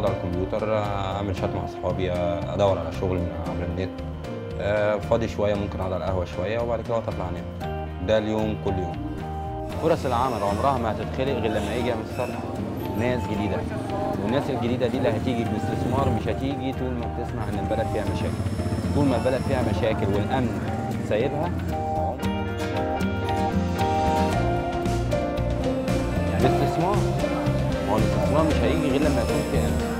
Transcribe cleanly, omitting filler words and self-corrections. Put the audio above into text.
اقعد على الكمبيوتر اعمل شات مع اصحابي، ادور على شغل من عبر النت، فاضي شويه ممكن اقعد على القهوه شويه وبعد كده اطلع انام. ده اليوم كل يوم. فرص العمل عمرها ما هتتخلق غير لما يجي من السطح ناس جديده، والناس الجديده دي اللي هتيجي باستثمار مش هتيجي طول ما بتسمع ان البلد فيها مشاكل. طول ما البلد فيها مشاكل والامن سايبها الاستثمار، هو الاستثمار مش هيجي غير لما يكون في امن.